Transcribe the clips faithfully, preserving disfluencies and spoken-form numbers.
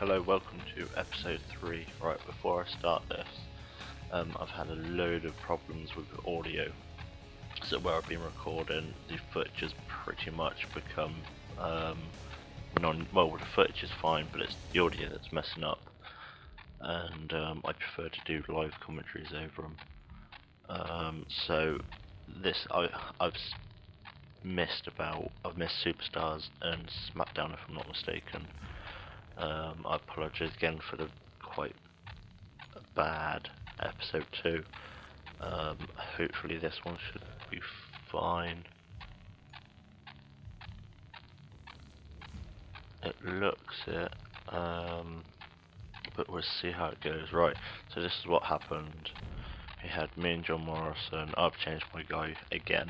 Hello, welcome to episode three. Right, before I start this, um, I've had a load of problems with the audio. So where I've been recording, the footage has pretty much become um, non. Well, the footage is fine, but it's the audio that's messing up. And um, I prefer to do live commentaries over them. Um, so this, I, I've missed about. I've missed Superstars and SmackDown, if I'm not mistaken. Um, I apologise again for the quite bad episode two. Um, hopefully this one should be fine. It looks it, um, but we'll see how it goes. Right, so this is what happened. We had me and John Morrison. I've changed my guy again.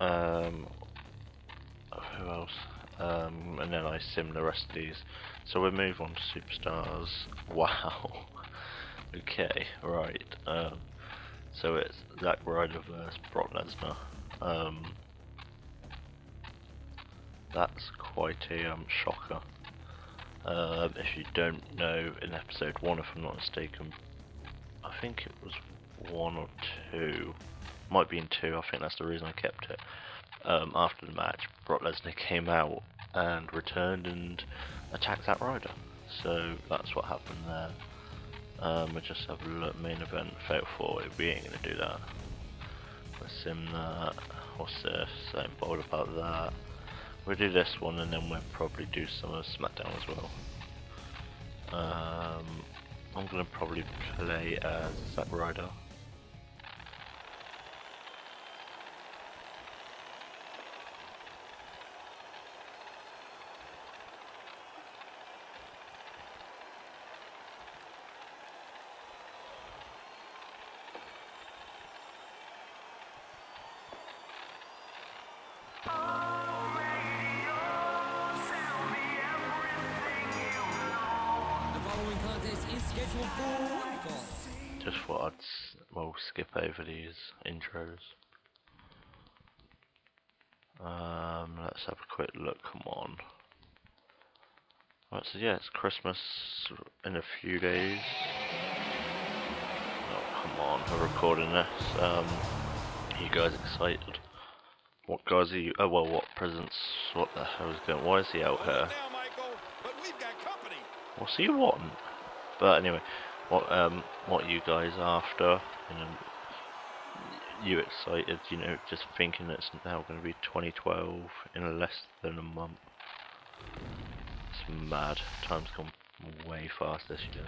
Um, who else? Um, and then I sim the rest of these. So we move on to Superstars. Wow. Okay, right. Um, so it's Zack Ryder versus Brock Lesnar. Um, that's quite a um, shocker. Uh, if you don't know, in episode one, if I'm not mistaken, I think it was one or two. Might be in two. I think that's the reason I kept it. Um, after the match, Brock Lesnar came out and returned and attacked Zack Ryder. So that's what happened there. Um, we'll just have a look at main event, fatal four way. We ain't gonna do that. We'll sim that. What's this? Something bold about that. We'll do this one and then we'll probably do some of SmackDown as well. Um, I'm gonna probably play as Zack Ryder. Just thought I'd well skip over these intros. Um, let's have a quick look. Come on. Right, so yeah, it's Christmas in a few days. Oh, come on, we're recording this. Um, are you guys excited? What guys are you? Oh well, what presents? What the hell is going? Why is he out here? What's he want? But anyway, what um what you guys after? You know, you excited? You know, just thinking it's now going to be twenty twelve in less than a month. It's mad. Time's gone way fast this year.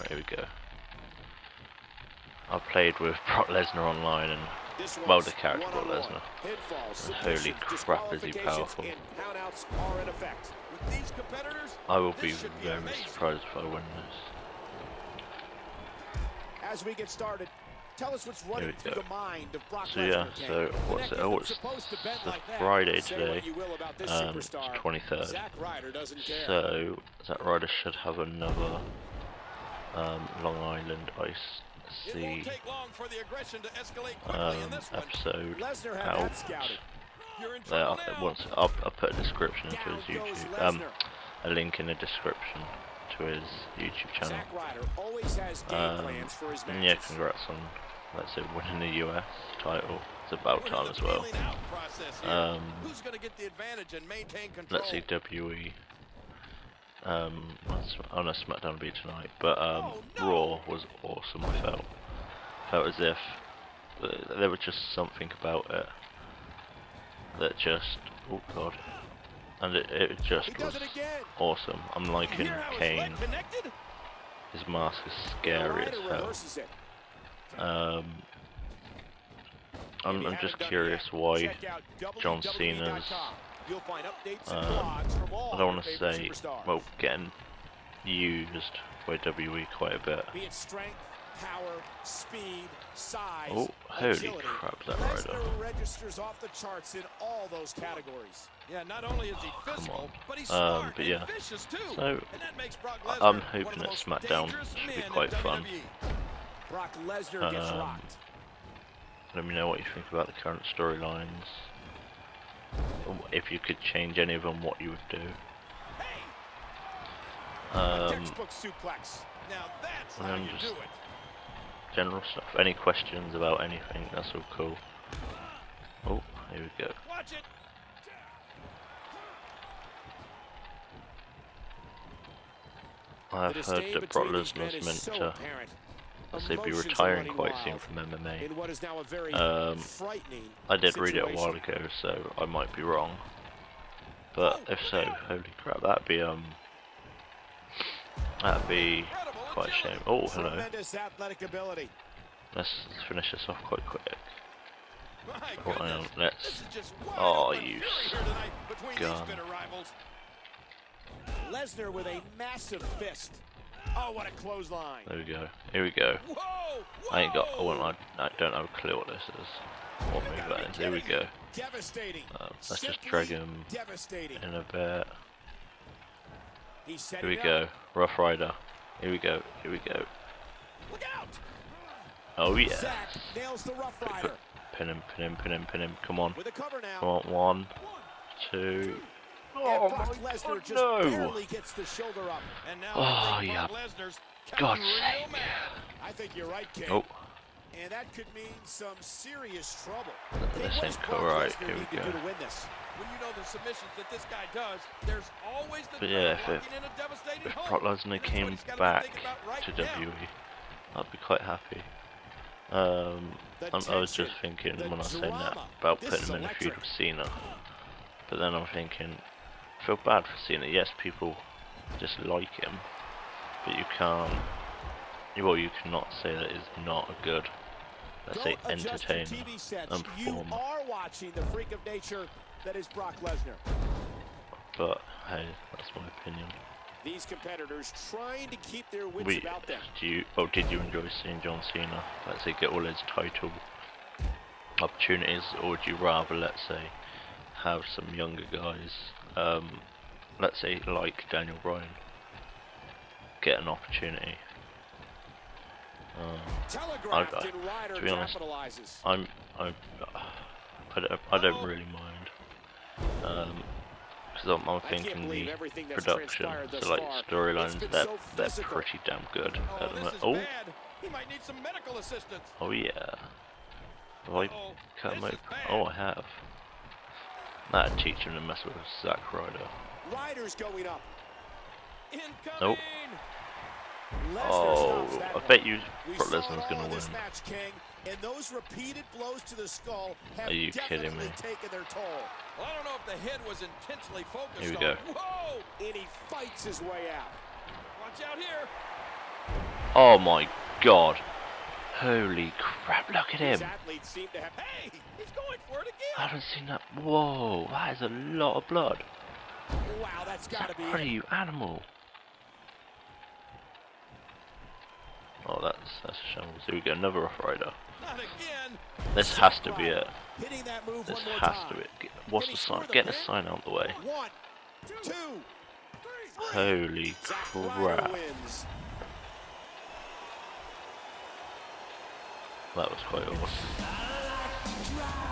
Right, here we go. I played with Brock Lesnar online and well, the character Brock Lesnar. And holy crap, is he powerful! I will be very surprised if I win this. As we get started, tell us what's running through the mind of Brock Lesnar. So yeah, so what's it? Oh, it's the Friday today, um, it's twenty-third. So Zack Ryder should have another um, Long Island Ice Sea um, episode out. There, once I'll, I'll put a description into his YouTube, um, a link in the description to his YouTube channel. Um, and yeah, congrats on, let's say, winning the U S title. It's about time as well. Um, let's see, W W E. Um, on a SmackDown be tonight, but um, Raw was awesome. I felt, felt as if there was just something about it. That just, oh god, and it, it just was awesome. I'm liking Kane. His mask is scary as hell. Um, I'm, I'm just curious why John Cena's, um, I don't want to say, well, getting used by W W E quite a bit. Power, speed, size, oh, holy agility. Crap, that Ryder. Registers off the charts in all those categories. Yeah, not only is he oh, physical, but he's smart um, but yeah. And vicious too. So, and that makes Brock Lesnar I'm hoping that SmackDown should be quite fun. Brock Lesnar gets um, rocked. Let me know what you think about the current storylines. If you could change any of them, what you would do. Um, and just general stuff. Any questions about anything? That's all cool. Oh, here we go. I've heard that Brock Lesnar is meant so to say be retiring quite soon from M M A. Um, I did situation. read it a while ago, so I might be wrong. But if so, holy crap, that'd be um, that'd be quite a shame. Oh, hello. Let's finish this off quite quick. Oh, hang on, let's. Oh, you gun. Lesnar with a massive fist. Oh, what a clothesline! There we go. Here we go. Whoa, whoa. I ain't got. I, won't, I don't have a clue what this is. What move that is? Here we go. Um, let's just drag him in a bit. Here we go. Rough Ryder. Here we go. Here we go. Oh yeah. Pin him. Pin him. Pin him. Pin him. Come on. Come on. One, two. Oh, my God, no! Oh, yeah. God's sake. Oh. This ain't alright. Here we go. But yeah, if, it, if Brock Lesnar came back to W W E, I'd be quite happy. Um, I'm, I was just thinking when I was saying that about putting him in a feud with Cena. But then I'm thinking, feel bad for Cena. Yes, people just like him, but you can't. Well, you cannot say that is not a good, let's say, entertainer and performer. You are watching the freak of nature that is Brock Lesnar. But hey, that's my opinion. These competitors trying to keep their wits we, about them. Do you? Oh, did you enjoy seeing John Cena? Let's say get all his title opportunities, or would you rather, let's say, have some younger guys, um, let's say like Daniel Bryan, get an opportunity? Um, I, I, to be honest, I'm, I'm, I, don't, I don't really mind, because um, I'm, I'm thinking the production, so like storylines, they're, they're pretty damn good at the moment. Oh, oh yeah, have I cut him open? Oh, I have. That'd teach him to mess with Zack Ryder. Ryder's going up. Nope. Oh, I bet you Brock Lesnar's gonna win. Match, King, and those repeated blows to the skull have Are you kidding me? Their toll. Well, I don't know if the head was intentionally focused here we go. On. Whoa! And he fights his way out. Watch out here. Oh my God. Holy crap, look at him. Hey, he's going for it again. I haven't seen that. Whoa, that is a lot of blood. Wow, that's gotta be. What are you, animal? Oh, that's that's a shambles. Here we go, another Rough Ryder. Not again. This has to be it. Hitting that move this one has to be it. What's the sign? Get the sign out of the way. One, two, three. Holy crap. That was quite awesome. Right.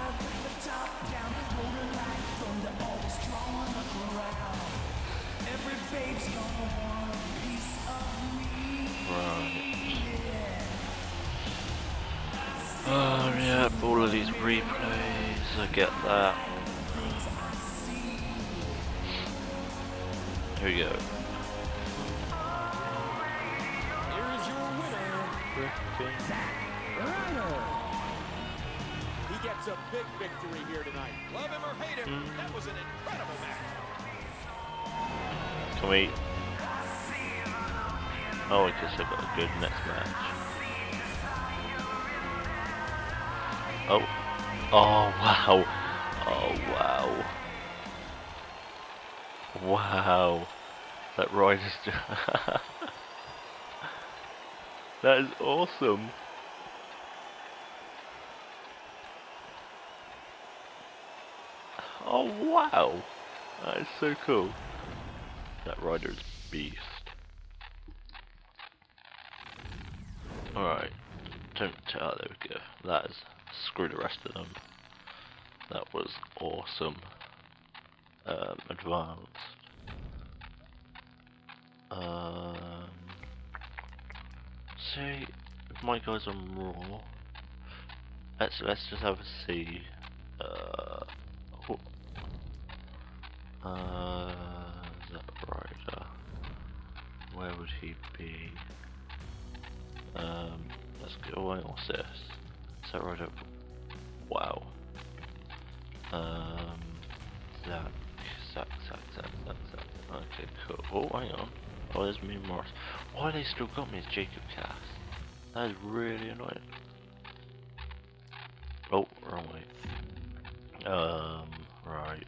Oh yeah, all of these replays, I get that. Here we go. Here is your winner. He gets a big victory here tonight. Love him or hate him, mm. that was an incredible match. Can we? Oh, I guess I got a good next match. Oh, oh wow, oh wow, wow. That ride is just that is awesome. Oh wow, that is so cool. That rider's beast. Alright, don't tell, there we go. That is, screw the rest of them. That was awesome. Um, advanced. Um, say if my guy's on Raw. Let's let's just have a see. Uh, oh. uh Zack Ryder. Where would he be? Um, let's go. What's this? Zack Ryder. Wow. Um, Zack, Zack, Zack, Zack, Zack, Zack. Okay, cool. Oh, hang on. Oh, there's me, Morris. Why they still got me as Jacob Cass? That is really annoying. Oh, wrong way. Um, right.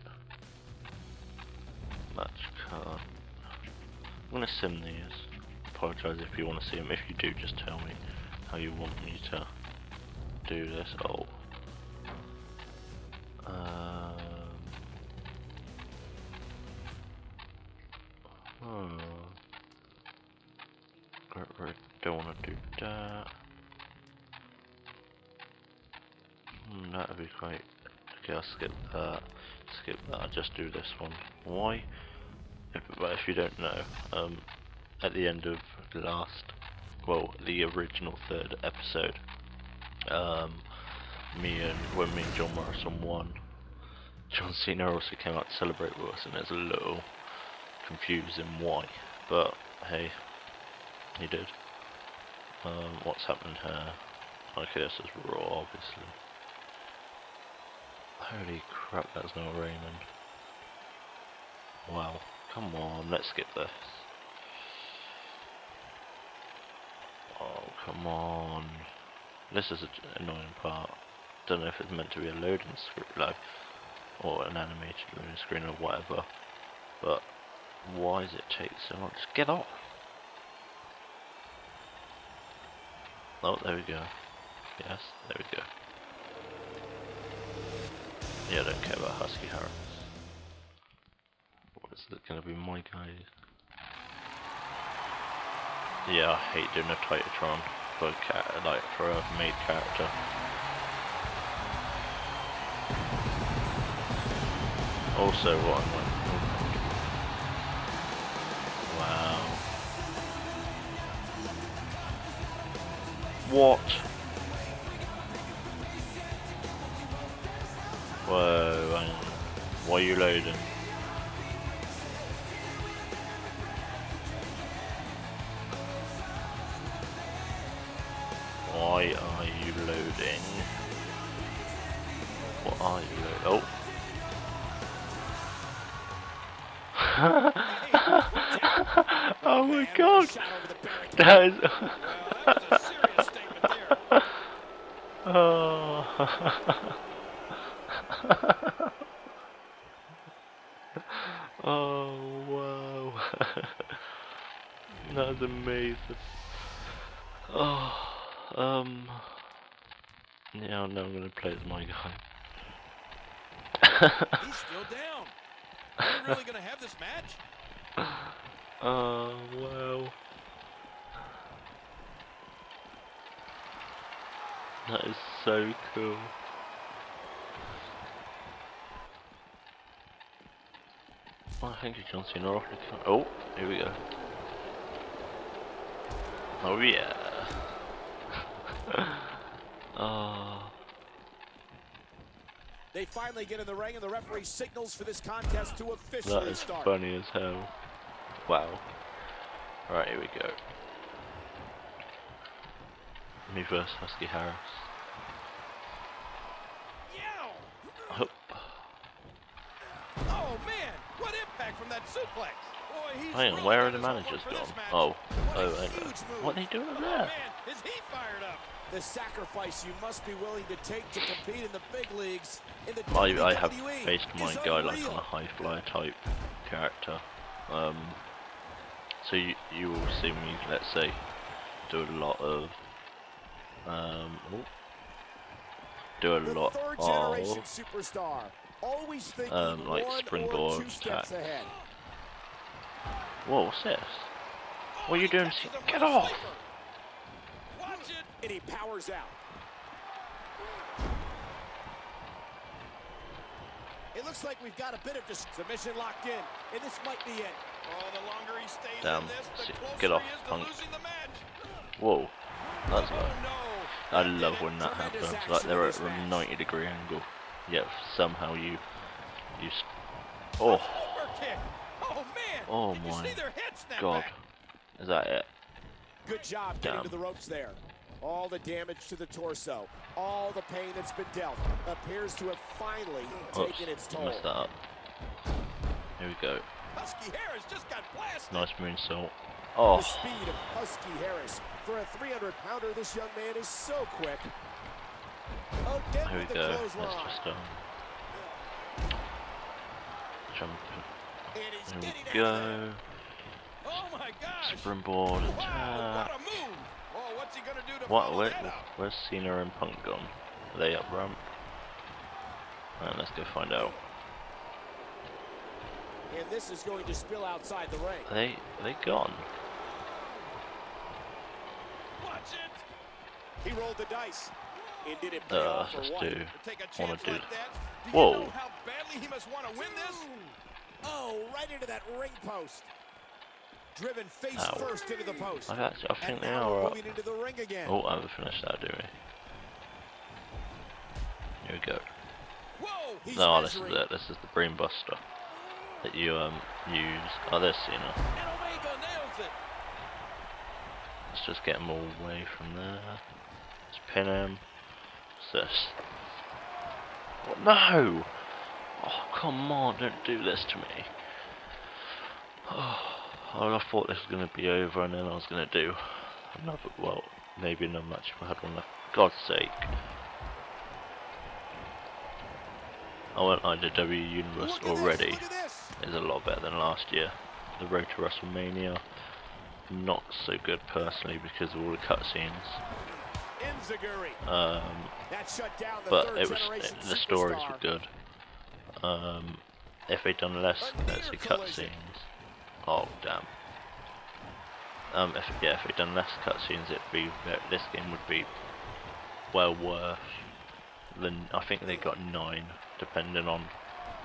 Match card. I'm gonna sim these. Apologise if you want to see them. If you do, just tell me how you want me to do this. Oh. Um. Hmm. I don't want to do that. Hmm, that would be great. Okay, I'll skip that. Skip that. I'll just do this one. Why? If, well, if you don't know, um, at the end of the last, well, the original third episode, um, me and when me and John Morrison won, John Cena also came out to celebrate with us, and it's a little confusing why, but hey, he did. Um, what's happened here? Okay, this is Raw, obviously. Holy crap, that's not Raymond. Wow, come on, let's skip this. Oh, come on. This is an annoying part. Don't know if it's meant to be a loading screen, like, or an animated loading screen or whatever. But why does it take so long? Just get off. Oh, there we go. Yes, there we go. Yeah, I don't care about Husky Harris. What's that gonna be my guy? Yeah, I hate doing a Titantron for a cat, like for a maid character. Also, what am I? What? Whoa, hang on. Why are you loading? Why are you loading? What are you loading? Oh! Oh my god! That is... Oh. Oh wow. That's amazing. Oh um yeah, now I'm gonna play as my guy. He's still down. Are we really gonna have this match? Oh wow. That is so cool. Oh, thank you, John Cena. Oh, here we go. Oh yeah. Oh. They finally get in the ring, and the referee signals for this contest to officially start. That is start. Funny as hell. Wow. All right, here we go. Me versus Husky Harris. Oh. Oh man, what impact from that suplex! Boy, he's hang on, where are the managers gone? Oh, oh, hang on. What are they doing there? Man, is he fired up? The sacrifice you must be willing to take to compete in the big leagues. In the I, I have based my guy like on a high flyer type character. Um, so you you will see me, let's say, do a lot of. Um, oh. Do a the lot of superstar. Always think um, like springboard attacks. Whoa, what's this? Oh, what are you doing? Get off! Watch it. And he powers out. It looks like we've got a bit of dis submission locked in, and this might be it. Oh, the longer he stays Damn. in this, the closer Get off, he is to punk. losing the match. Whoa, that's oh, no. I love when that happens. Like they're at a ninety degree angle, yet somehow you, you. Oh. Oh man. Oh my God. Is that it? Good job Damn. getting to the ropes there. All the damage to the torso, all the pain that's been dealt, appears to have finally Oops, taken its toll. Messed that up. Here we go. Husky Harris just got blasted. Nice moonsault. Oh. The speed of Husky Harris for a three hundred pounder. This young man is so quick. Oh, get Here we the go. That's just done. Jump. And Here we go. Oh my gosh. Springboard attack. Wow, what a move. What's he gonna do to what? Where, where's Cena and Punk gone? Are they up ramp? Alright, let's go find out. And this is going to spill outside the ring. Are they are they gone? Watch it. He rolled the dice. And did it uh, let's do. I want to do. Like do Whoa! You know how badly he must want to win this? Oh, right into that ring post. Driven face Ow. first into the post. I, actually, I think they are up. Into the ring again. Oh, I haven't finished that, do we? Here we go. Whoa, no, oh, this is it. This is the brainbuster that you um use. Oh, there's Cena. Let's just get him all away from there. Let's pin him. What's this? What? No! Oh, come on! Don't do this to me. Oh. Oh, I thought this was going to be over and then I was going to do another, well, maybe another match if I had one left. God's sake. I went like the W Universe already. It's a lot better than last year. The road to WrestleMania, not so good personally because of all the cutscenes. Um, but it was, it, the stories were good. Um, if they'd done less, let's say cutscenes. Oh damn! Um, if, yeah, if we'd done less cutscenes, it'd be this game would be well worth. Then I think they got nine, depending on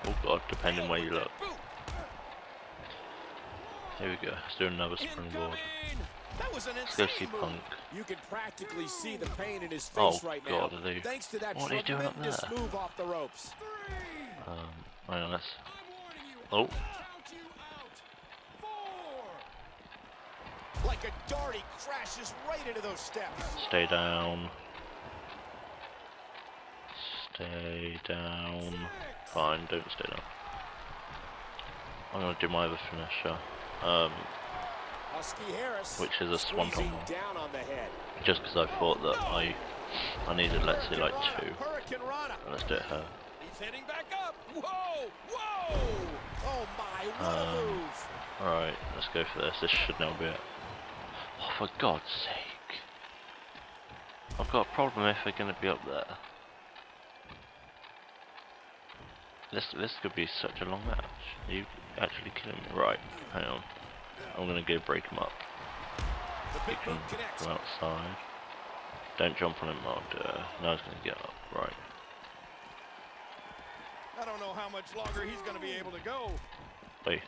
oh god, depending where you look. Here we go. Let's do another springboard. Let's go see Punk. You can practically see the pain in his face right now. Oh god, are they? What are they doing up there? Um, hang on, let's. Oh. Like a dart, he crashes right into those steps. Stay down. Stay down. Fine, don't stay down. I'm gonna do my other finisher, um, which is a swanton one. Just because I thought that I, I needed, let's say, like two. Let's do it here. He's heading back up. Whoa! Whoa! Oh my! What a move! All right, let's go for this. This should now be it. Oh, for God's sake. I've got a problem if they're going to be up there. This this could be such a long match. Are you actually killing me? Right, hang on. I'm going to go break them up. You can go outside. Don't jump on him, I'll do it. No, he's going to get up. Right. I don't know how much longer he's going to be able to go. Wait.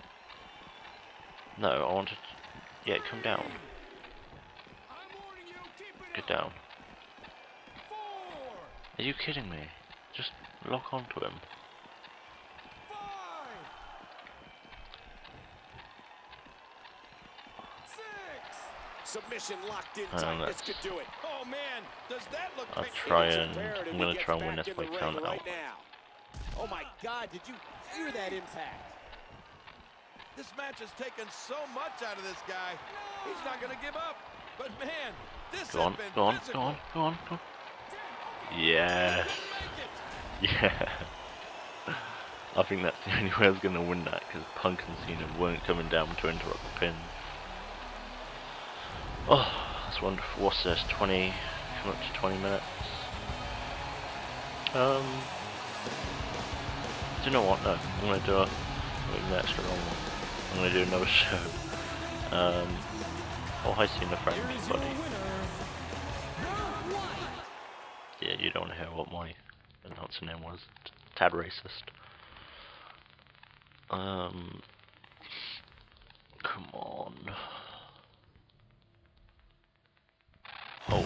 No, I wanted to... Yeah, come down. Get down. Are you kidding me? Just lock onto him. Submission locked in. Um, this could do it. Oh man, does that look I'll try and I'm gonna try and win this by count out. Right now. Oh my God, did you hear that impact? This match has taken so much out of this guy. He's not gonna give up. But man, this go on, has been go on, physical. Go on, go on, go on. Yes. Yeah. I think that's the only way I was going to win that because Punk and Cena weren't coming down to interrupt the pin. Oh, that's wonderful. What's this? twenty, come up to twenty minutes. Um, do you know what? No, I'm going to do a, maybe that's the wrong one. I'm going to do another show. Um, Oh, I seen the frame, buddy. Yeah, you don't hear what my announcing name was. Tad racist. Um, come on. Oh.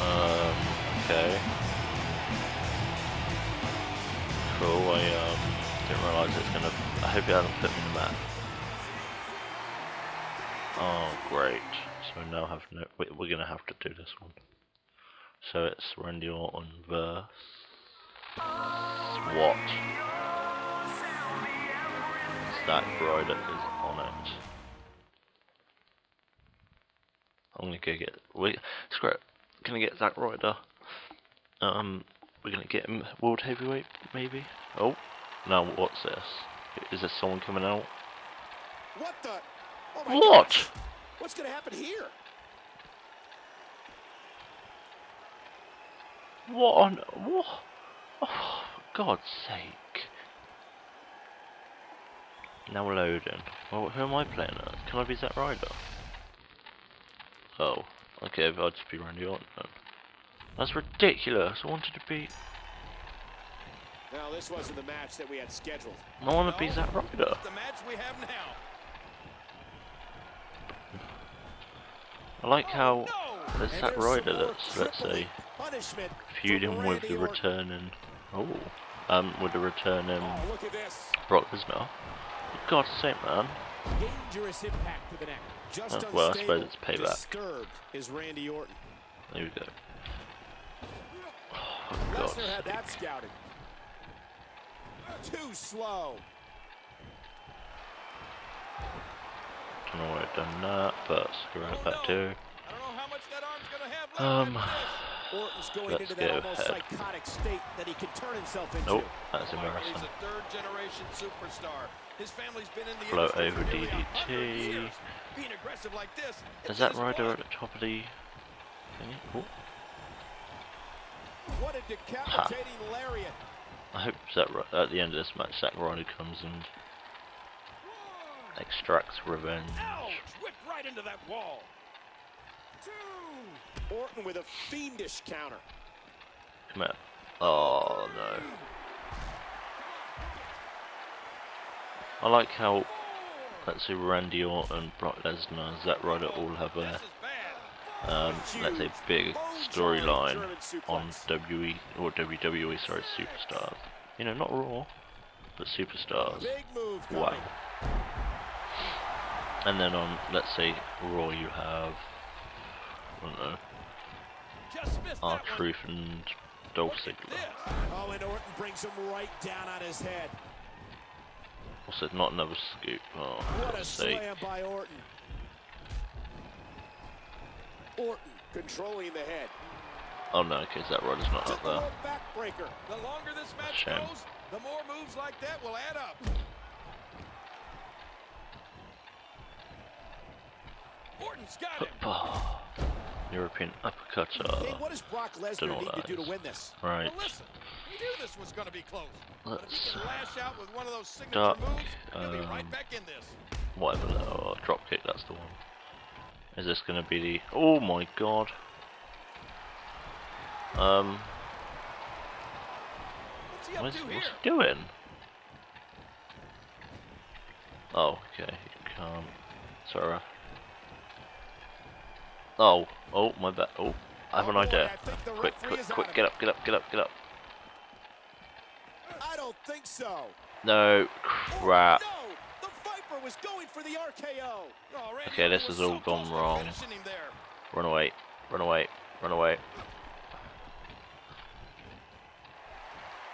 Um, okay. Cool, I um, didn't realise it's gonna... I hope it hasn't put me in the map. Oh, great. So now have no... we're gonna have to do this one. So it's Randy Orton versus... what? Zack Ryder is on it. I'm gonna go get... wait, screw it. Gonna get Zack Ryder. Um, we're gonna get him world heavyweight, maybe. Oh, now what's this? Is there someone coming out? What the? Oh my what? Gosh. What's gonna happen here? What on what? Oh, for God's sake! Now we're loading. Well, who am I playing as? Can I be Zack Ryder? Oh. Okay, I'll just be Randy Orton then. That's ridiculous. I wanted to be... no, this wasn't the match that we had scheduled. I want to no, be Zack Ryder. The match we have now. I like how oh, no. there's Zack Ryder that's, let's say, feuding with the returning... oh, um, with the returning oh, Brock Lesnar. For God's sake, man. Dangerous impact to the neck. Just oh, well, I suppose it's payback. Is Randy Orton. There we go. Oh, Lesnar had that scouted. Too slow. Don't know why I've done that, but screw it, that too. Um, Orton's going let's into that almost psychotic state that he can turn himself into. Nope, that's embarrassing. He's a third generation superstar. His family's been in the float over D D T. Being aggressive like this, is Zack Ryder at the top of the thing? What a decapitating lariat. I hope Zack Ryder, at the end of this match, Zack Ryder comes and extracts revenge. Ouch, whipped right into that wall. Two. Orton with a fiendish counter. Come out. Oh no. I like how, let's say, Randy Orton, Brock Lesnar, Zack Ryder all have a, um, let's say, big storyline on W W E, or W W E, sorry, Superstars. You know, not Raw, but Superstars. Wow. And then on, let's say, Raw you have, I don't know, R Truth and Dolph Ziggler. Oh, and Orton brings him right down on his head. Also, not another scoop. Oh, what a slam by Orton. Orton controlling the head. Oh no, okay, Zack Ryder's not up there. Backbreaker. The longer this match goes, the more moves like that will add up. Orton's got it. European uppercut. Hey, what does Brock Lesnar need to do to win this? Right. Well, listen, we knew this was going to be close. Let's lash out with one of those signature duck, moves, um, be right back in this. Whatever, oh, drop kick, that's the one. Is this going to be the... oh my god. Um. What's he, up what is, to what's he doing? Oh, okay. He can't. Sorry. Oh, oh my bad. Oh, I have an idea. Quick, quick, quick, get up, get up, get up, get up. I don't think so. No, crap. Oh, no. The Viper was going for the R K O. Oh, okay, this has all so gone wrong. Run away, run away, run away.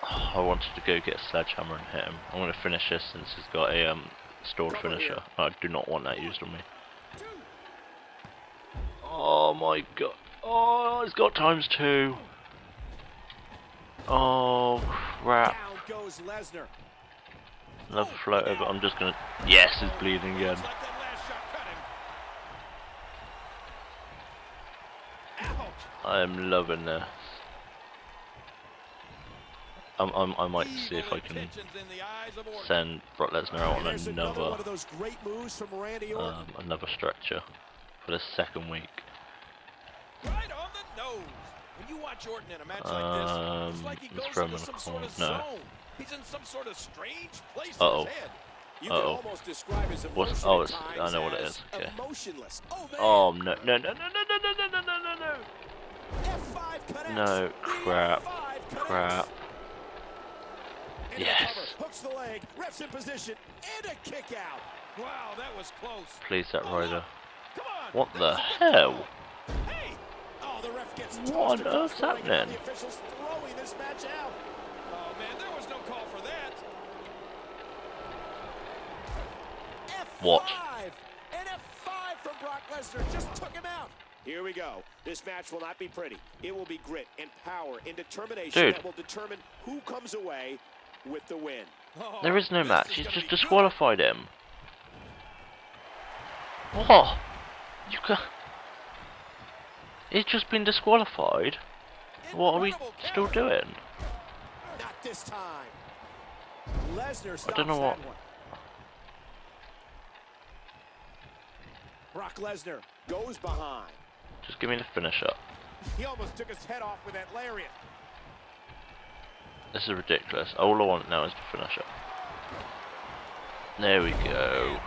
Oh, I wanted to go get a sledgehammer and hit him. I'm going to finish this since he's got a um, stored finisher. I do not want that used on me. Oh my god. Oh, it's got times two. Oh, crap. Another float over. I'm just gonna... yes, he's bleeding again. I am loving this. I'm, I'm, I might see if I can send Brock Lesnar out on another, um, another stretcher for the second week. Right on the nose. When you watch Orton in a match like this, um, it's like he goes into some sort of no. zone. He's in some sort of strange place uh -oh. in his head. You uh -oh. can almost describe his emotion oh, it's, I know what it is. Okay. Emotionless. Oh, oh no no no no no no no no no no no. F five connects. No crap. F five crap. Yes. Hooks the leg, reps in position, and a kick out. Wow, that was close. Please, Zack Ryder. Come on. What the hell? Hey. Oh, the ref gets tossed. What on earth's happening? The officials throwing this match out. Oh man, there was no call for that. What? And F five from Brock Lesnar just took him out. Here we go. This match will not be pretty. It will be grit and power and determination Dude. that will determine who comes away with the win. Oh, there is no match. He's just disqualified good. him. What? You can. He's just been disqualified. What are we still doing? Not this time. Lesnar stops I don't know what. That one. Brock Lesnar goes behind. Just give me the finisher. He almost took his head off with that lariat. This is ridiculous. All I want now is the finisher. There we go.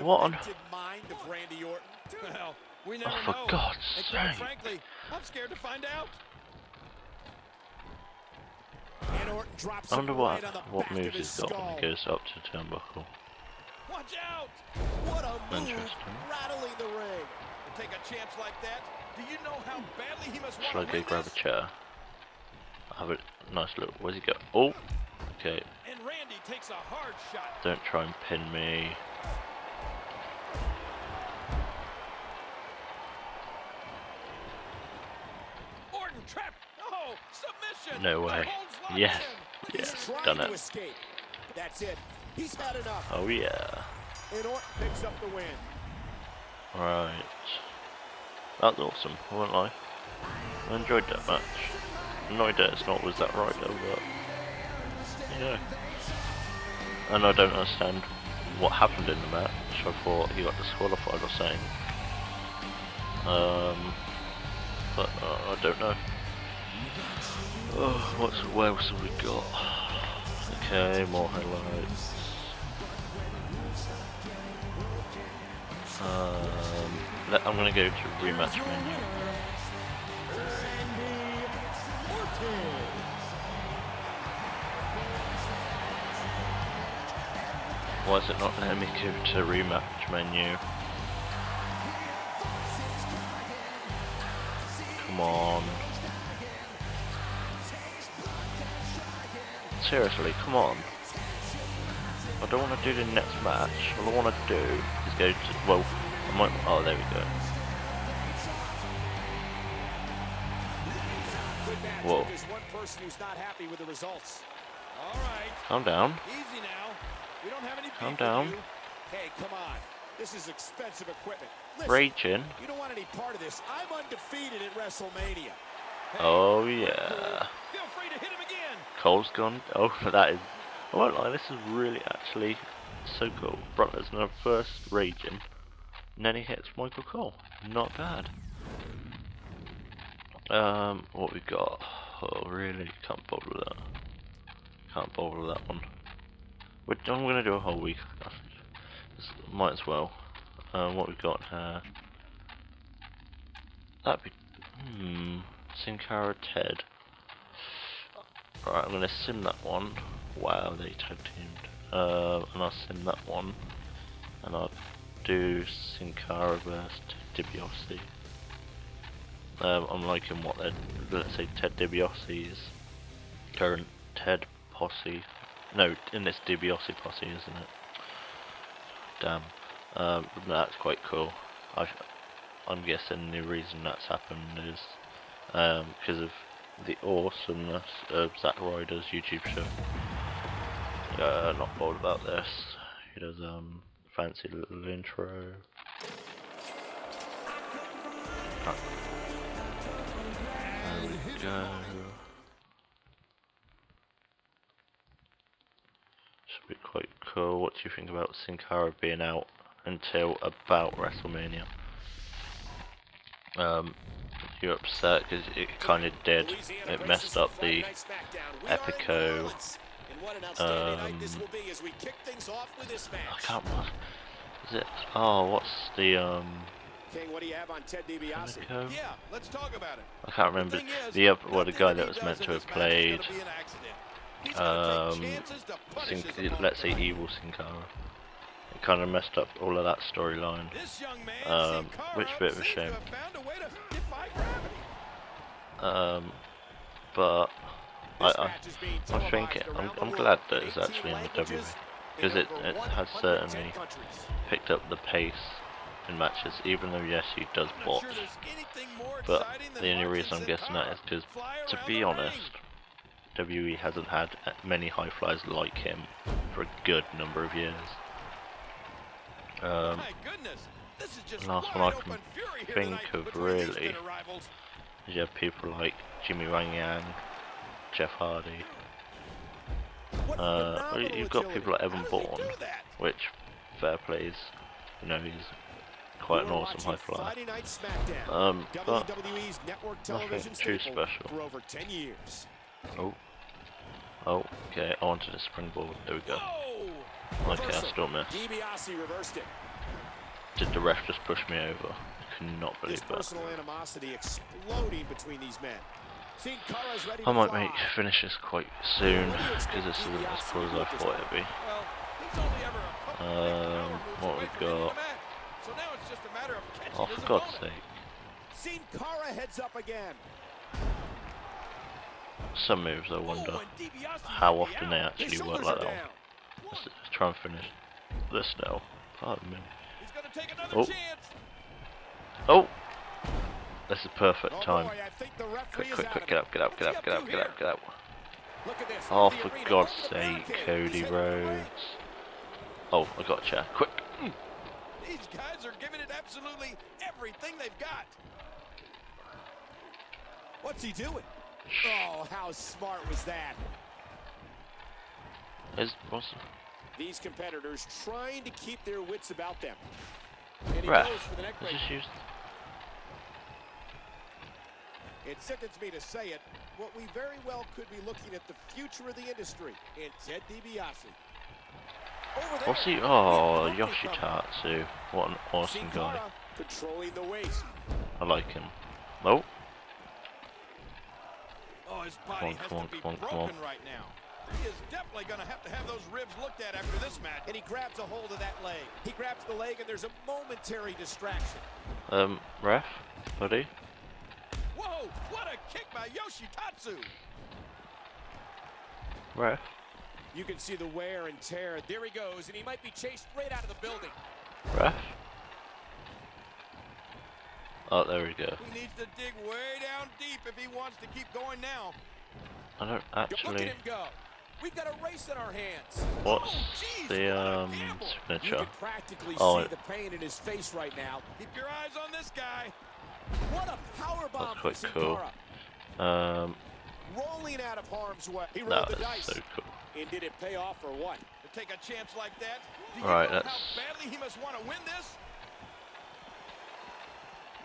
What on? Oh, for God's sake. Frankly, I'm scared to find out. And Orton drops I wonder what, what moves he's got when he goes up to the turnbuckle. Watch out! What a move, rattling the ring. To take a chance like that, do you know how badly he must Shall I go grab this? a chair? I have a nice look. Where's he go? Oh, okay. And Randy takes a hard shot. Don't try and pin me. Orton trapped. Oh, submission. No way. Yes, yes, done it. Escape. That's it. He's had enough. Oh yeah. And Orton picks up the win. Right. That's awesome, I won't lie. I enjoyed that match. No idea it's not with Zack Ryder, but yeah. And I don't understand what happened in the match. I thought he got disqualified or something. Um but uh, I don't know. Oh, what's what else have we got? Okay, more highlights. Um, let, I'm gonna go to rematch menu. Why is it not letting me go to rematch menu? Come on. Seriously, come on. I don't want to do the next match. All I want to do is go to, well, I might, oh, there we go. Whoa. Calm down. Calm down. Hey, come on. This is expensive equipment. Raging. You don't want any part of this. I'm undefeated at WrestleMania. Oh, yeah. Feel free to hit him again. Cole's gone. Oh, that is. I won't lie, this is really actually so cool. Brock Lesnar first raging, and then he hits Michael Cole. Not bad. Um, what we got? Oh, really? Can't bother with that. Can't bother with that one. We're, I'm going to do a whole week. Might as well. Um, what we got here? That'd be. Hmm. Sin Cara Ted. Alright, I'm gonna sim that one. Wow, they tag teamed. Uh, and I'll sim that one. And I'll do Sin Cara versus Ted DiBiase. Um, I'm liking what they're. Let's say Ted DiBiase's current Ted posse. No, in this DiBiase posse, isn't it? Damn. Um, that's quite cool. I, I'm guessing the reason that's happened is. Um, because of the awesomeness of Zack Ryder's YouTube show. Uh, not bored about this. He does um fancy little intro. Ah. There we go. Should be quite cool. What do you think about Sin Cara being out until about WrestleMania? um, you're upset because it kind of did. It messed up the Epico. Um, I can't remember. Is it? Oh, what's the um? What do you have on Ted DiBiase? Yeah, let's talk about it. I can't remember the, the other, well, the guy that was meant to have played. Um, Sin, let's say evil Sin Cara. It kind of messed up all of that storyline, um, which bit of a shame. Um, but I, I, I think it, I'm, I'm glad that it's actually in the W W E because it, it has certainly picked up the pace in matches, even though yes, he does botch. But the only reason I'm guessing that is because, to be honest, W W E hasn't had many high flyers like him for a good number of years. Um, the last one I can think of really is you have people like Jimmy Wang Yang, Jeff Hardy. Uh, well, you've got people like Evan Bourne, which fair plays, you know, he's quite an awesome high flyer. Um, but nothing too special. Oh, oh, okay, I wanted a springboard, there we go. Okay, I still missed. Did the ref just push me over? I cannot believe that. I might make finish this quite soon, because this isn't as cool as I thought it'd be. Um, what we've got... Oh, for God's sake. Some moves, I wonder how often they actually work like that one. Let's try and finish this now. Pardon me. Oh. Oh! This is perfect time. Quick, quick, quick, get up, get up, get up, get up, get up, get up. Oh, for God's sake, Cody Rhodes. Oh, I got a chair. Quick! These guys are giving it absolutely everything they've got. What's he doing? Oh, how smart was that? Is awesome. These competitors trying to keep their wits about them. And he goes for the neck break. Just it sickens me to say it, but we very well could be looking at the future of the industry in Ted DiBiase. What's he? Oh, Yoshitatsu. What an awesome guy. Controlling the waist. I like him. Nope. Oh, his body has to be broken right now. He is definitely going to have to have those ribs looked at after this match. And he grabs a hold of that leg. He grabs the leg and there's a momentary distraction. Um, ref, buddy. Whoa, what a kick by Yoshitatsu. Ref. You can see the wear and tear. There he goes, and he might be chased right out of the building. Ref. Oh, there we go. He needs to dig way down deep if he wants to keep going now. I don't actually... Look at him go. We've got a race in our hands. What's oh, geez, the um signature? You can practically oh, see it. The pain in his face right now. Keep your eyes on this guy. What a power bomb. That's quite cool. Um rolling out of harm's way. He rolled the dice. So cool. And did it pay off or what? To take a chance like that. Do you right, know that's... how badly he must want to win this?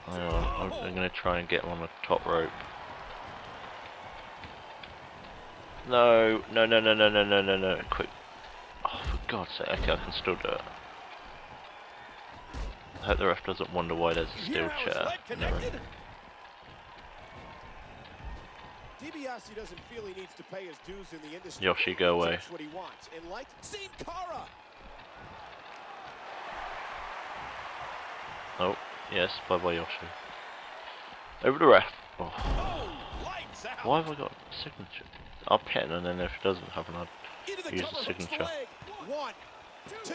Hang on, I'm, I'm gonna try and get him on the top rope. No, no, no, no, no, no, no, no, no, quick. Oh, for God's sake, okay, I can still do it. I hope the ref doesn't wonder why there's a steel chair. DiBiase doesn't feel he needs to pay his dues in the industry. Yoshi, go away. What he wants. And like Sin Cara. Oh, yes, bye bye, Yoshi. Over the ref. Oh. Oh, lights out. Why have I got a signature? I'll pin and then if it doesn't happen, I'll use the signature. One, two,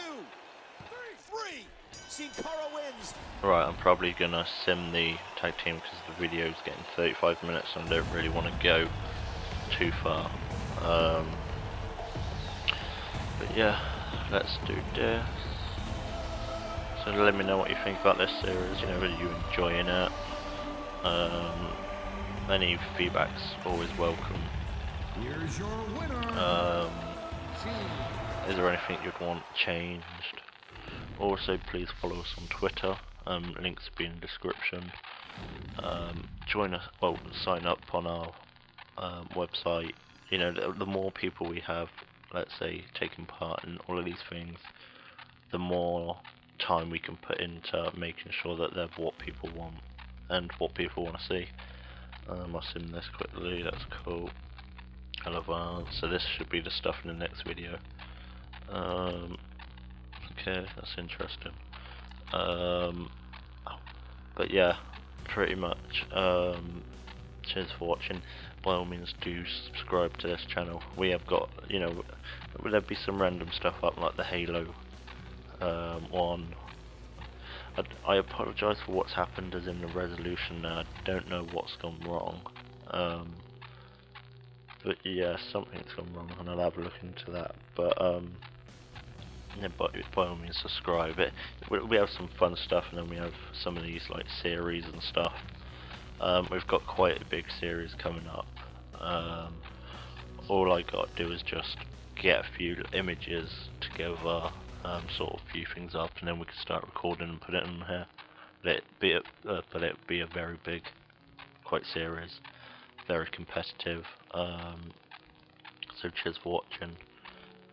three. Sin Cara wins. Right, I'm probably gonna sim the tag team because the video's getting thirty-five minutes and I don't really want to go too far. Um, but yeah, let's do this. So let me know what you think about this series. You know, whether you're enjoying it. Um, any feedback's always welcome. Here's your winner. Um, is there anything you'd want changed? Also, please follow us on Twitter. Um, links will be in the description. um, join us, well, sign up on our um, website. You know, the, the more people we have, let's say, taking part in all of these things, the more time we can put into making sure that they're what people want and what people want to see. Um, I'll sim this quickly, that's cool. I love ours. So this should be the stuff in the next video. Um, okay, that's interesting. Um, but yeah, pretty much. Um, cheers for watching. By all means, do subscribe to this channel. We have got, you know, there'd be some random stuff up like the Halo um, one. I, I apologise for what's happened as in the resolution. I don't know what's gone wrong. Um, but yeah, something's gone wrong, and I'll have a look into that. But um, yeah, by, by all means, subscribe. It we, we have some fun stuff, and then we have some of these like series and stuff. Um, we've got quite a big series coming up. Um, all I got to do is just get a few images together, um, sort of few things up, and then we can start recording and put it in here. Let it be a, uh, but it be a very big, quite series, very competitive. Um, so cheers for watching.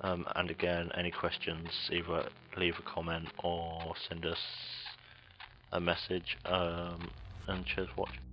Um, and again, any questions, either leave a comment or send us a message. Um, and cheers for watching.